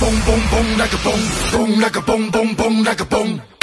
boom boom boom like a boom boom like a boom boom boom like a boom.